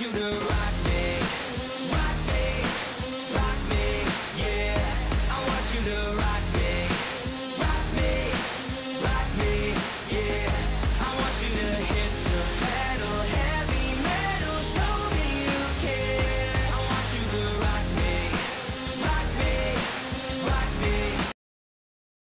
want you to rock.